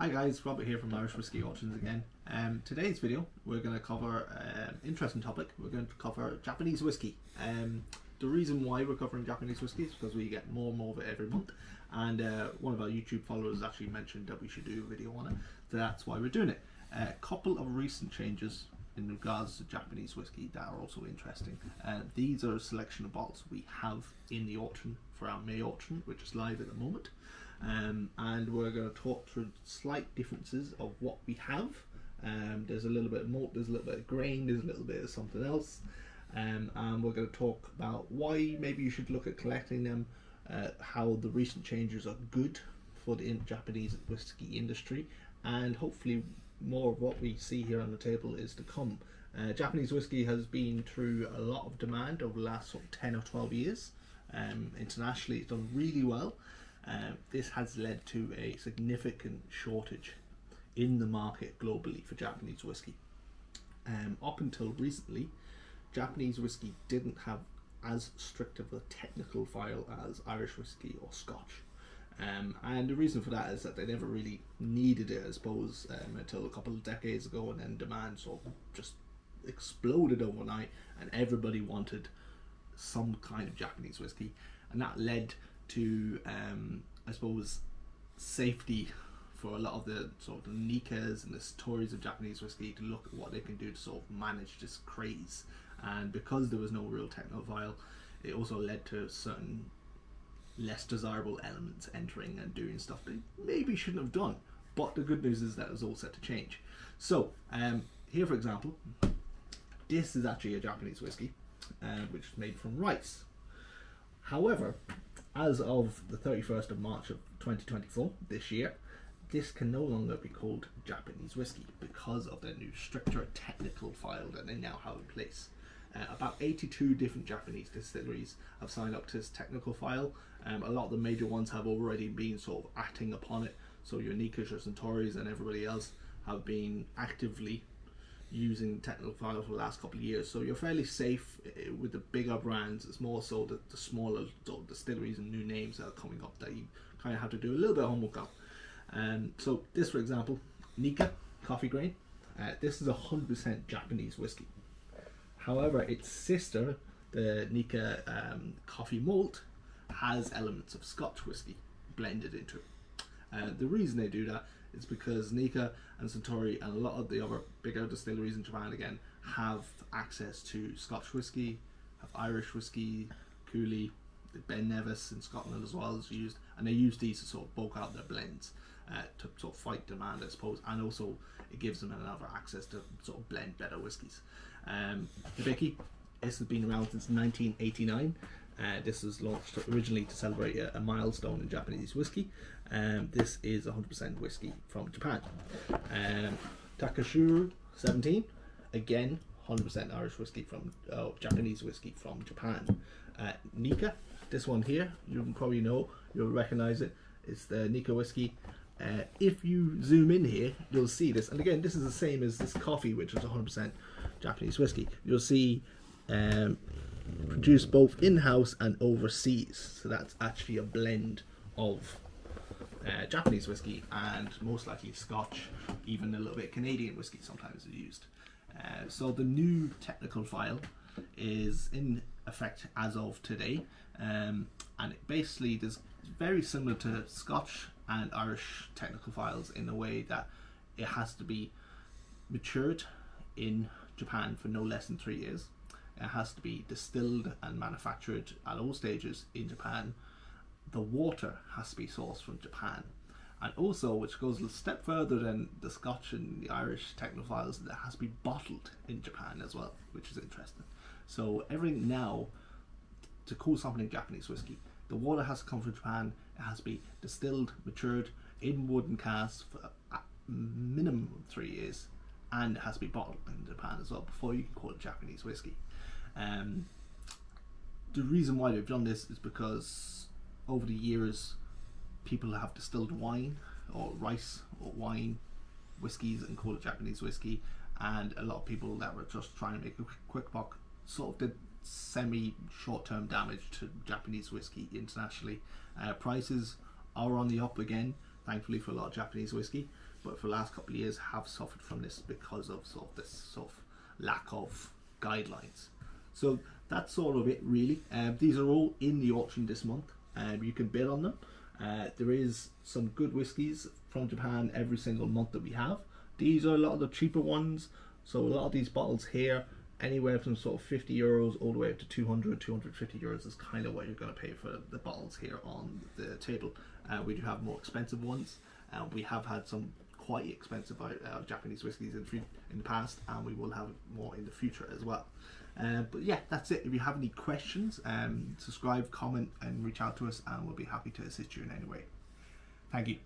Hi guys, Robert here from Irish Whiskey Auctions again. Today's video we're going to cover an interesting topic. We're going to cover Japanese whiskey. The reason why we're covering Japanese whiskey is because we get more and more of it every month, and one of our YouTube followers actually mentioned that we should do a video on it, so that's why we're doing it. A couple of recent changes in regards to Japanese whiskey that are also interesting. These are a selection of bottles we have in the auction for our May auction, which is live at the moment. And we're going to talk through slight differences of what we have. There's a little bit of malt, there's a little bit of grain, there's a little bit of something else, and we're going to talk about why maybe you should look at collecting them, how the recent changes are good for the Japanese whiskey industry, and hopefully more of what we see here on the table is to come. Japanese whiskey has been through a lot of demand over the last sort of 10 or 12 years. Internationally it's done really well. This has led to a significant shortage in the market globally for Japanese whiskey. Up until recently, Japanese whiskey didn't have as strict of a technical file as Irish whiskey or Scotch. And the reason for that is that they never really needed it, I suppose, until a couple of decades ago, and then demand sort of just exploded overnight and everybody wanted some kind of Japanese whiskey, and that led to I suppose safety for a lot of the sort of Nikkas and the Suntorys of Japanese whiskey to look at what they can do to sort of manage this craze. And because there was no real technophile, it also led to certain less desirable elements entering and doing stuff they maybe shouldn't have done. But the good news is that it was all set to change. So here, for example, this is actually a Japanese whiskey which is made from rice. However, as of the 31st of March of 2024, this year, this can no longer be called Japanese whiskey because of their new stricter technical file that they now have in place. About 82 different Japanese distilleries have signed up to this technical file. A lot of the major ones have already been sort of acting upon it. So your Nikkas, your Suntorys and everybody else have been actively using the technical file for the last couple of years, so you're fairly safe with the bigger brands. It's more so the smaller distilleries and new names that are coming up that you kind of have to do a little bit of homework on. So this, for example, Nikka coffee grain, this is 100% Japanese whiskey. However, its sister, the Nikka coffee malt, has elements of Scotch whiskey blended into it. The reason they do that is because Nikka and Suntory and a lot of the other bigger distilleries in Japan again have access to Scotch whiskey, have Irish whiskey, Cooley, the Ben Nevis in Scotland as well is used, and they use these to sort of bulk out their blends to sort of fight demand, I suppose, and also it gives them another access to sort of blend better whiskies. Hibiki, this has been around since 1989. This was launched originally to celebrate a milestone in Japanese whiskey. This is 100% whiskey from Japan. Taketsuru 17, again 100% Irish whiskey from Japanese whiskey from Japan. Nikka, this one here, you probably know, you'll recognize it. It's the Nikka whiskey. If you zoom in here, you'll see this. And again, this is the same as this coffee, which is 100% Japanese whiskey. You'll see. Produced both in-house and overseas, so that's actually a blend of Japanese whiskey and most likely Scotch, even a little bit Canadian whiskey sometimes is used. So the new technical file is in effect as of today, and it basically is very similar to Scotch and Irish technical files in the way that it has to be matured in Japan for no less than 3 years. It has to be distilled and manufactured at all stages in Japan. The water has to be sourced from Japan. And also, which goes a step further than the Scotch and the Irish technophiles, that has to be bottled in Japan as well, which is interesting. So everything now, to call something Japanese whiskey, the water has to come from Japan, it has to be distilled, matured, in wooden casks for a minimum of 3 years, and it has to be bottled in Japan as well before you can call it Japanese whiskey. The reason why they've done this is because over the years people have distilled wine or rice or wine whiskies and call it Japanese whiskey, and a lot of people that were just trying to make a quick buck sort of did semi short-term damage to Japanese whiskey internationally. Prices are on the up again. thankfully for a lot of Japanese whiskey, but for the last couple of years have suffered from this because of sort of this sort of lack of guidelines. So that's sort of it really. These are all in the auction this month, and you can bid on them. There is some good whiskies from Japan every single month that we have. These are a lot of the cheaper ones, so a lot of these bottles here, anywhere from sort of 50 euros all the way up to 200, 250 euros is kind of what you're going to pay for the bottles here on the table. We do have more expensive ones, and we have had some quite expensive Japanese whiskies in the past, and we will have more in the future as well. But yeah, that's it. If you have any questions, subscribe, comment, and reach out to us, and we'll be happy to assist you in any way. Thank you.